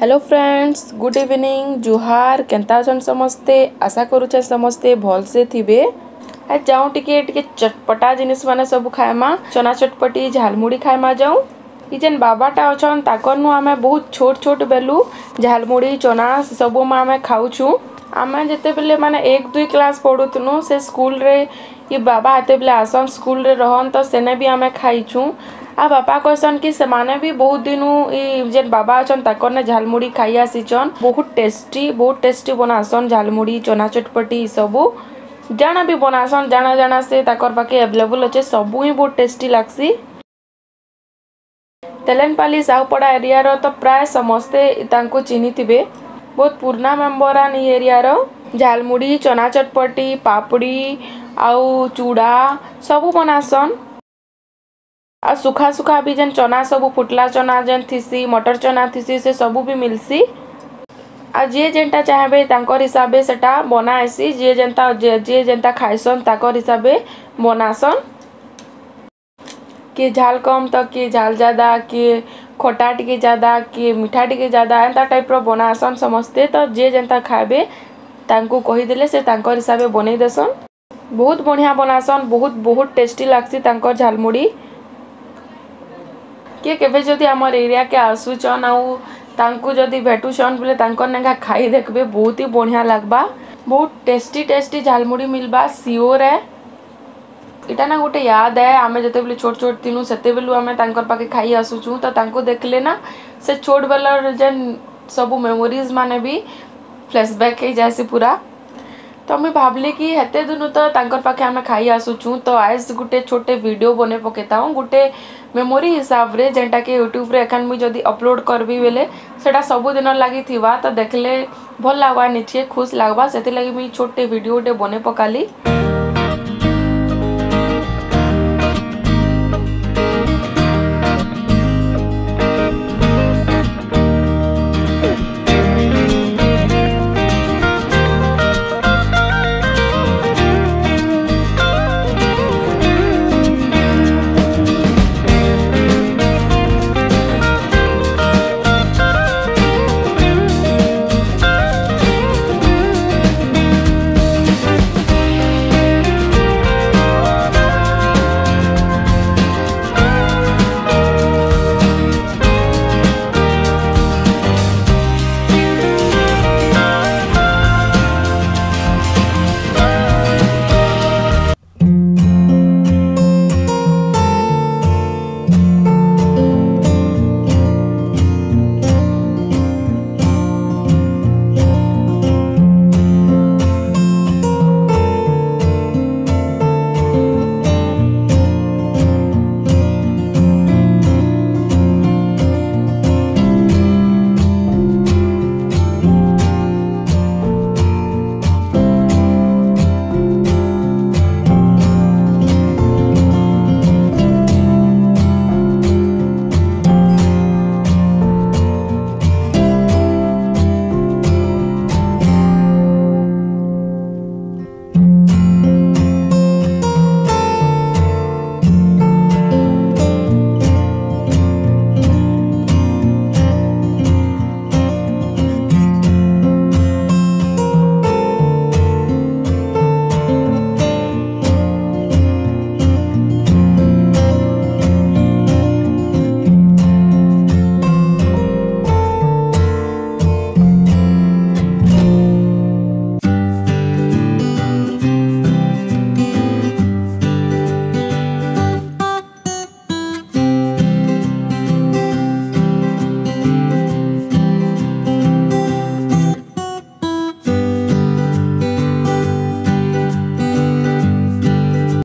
Hello friends, good evening, जुहार। केंता जन समस्ते? आशा करूचे समस्ते भल से थिबे। आज जाऊँ टिके टिके चटपटा जिनिस माने सब खाएमा, चना चटपटी झालमुड़ी खाएमा जाऊँ। ई जेन बाबाटा अछन ताकनु आमे बहुत छोट छोट बेलू झालमुड़ी चना सबो मा आमे खाऊछु। आमे जते बेले माने 1-2 क्लास पढुथनु से स्कूल रे ई बाबा आते बेले आसन स्कूल रे रहन तो सेने भी आमे खाइछु। आ बापा कहसन कि से माने भी बहुत दिनू जेन बाबा अछन ताकने झालमुड़ी खाई आसीचन। बहुत टेस्टी बनासन झालमुड़ी चना चटपटी सबू जाना भी बनासन, जाना जाना से ताकर पाके अवेलेबल अच्छे सबू ही बहुत टेस्टी लागसी। तेलेनपाली साहुपड़ा एरिया रो तो प्राय समस्ते तांको चिन्ही थिबे, बहुत पुरना मेम्बरान ई एरिया रो। झालमुड़ी चना चटपटी पापड़ी आउ चूड़ा सबू बनासन। आ सुखा सुखा भी जन चना सबू फुटला चना जन थीसी, मटर चना थीसी से सबू भी मिलसी। आ जे जेनता चाहबे तांकर हिसाबे सेटा बनाएसी, जे जेनता खाइसन ताकर हिसाबे बनासन। के झाल कम तो के झाल ज्यादा, के खटा टिके ज्यादा, के मीठा टिके ज्यादा, एंता टाइप रो बनासन समस्ते। तो जे जेनता खाबे तांको कहि देले से तांकर हिसाबे बनै देसन। बहुत बढ़िया बनासन, बहुत टेस्टी लागसी तांकर झालमुड़ी। के केबे जदि हमर एरिया के आसुचन आउ तांकु जदि भेटुचन बोले तांकर नेगा खाई देखबे, बहुत ही बढ़िया लागबा। बहुत टेस्टी झालमुड़ी मिलबा सियोर है। इटा ना गोटे याद है, आमे जते बेले छोट छोट तीनु सेते बेलु आमे तांकर पाके खाई आसुचू। तो तांको देखले ना से छोट बेलर जन सबु मेमोरीज माने भी फ्लैशबैक हे जासी पूरा। तो मैं भाबले कि हेते दिनु तो तांकर पाखे आमे खाई आसुचू, तो आज गोटे छोटे वीडियो बने पकेताऊ गोटे मेमोरी हिसाब रे, जेनटा के यूट्यूब रे एखन मुई जदि अपलोड करबी बेले सेटा सबु दिन लागि थिवा। तो देखले भल लागवा, निचे खुश लागवा, सेति लागि मुई छोटे वीडियो बने पकाली।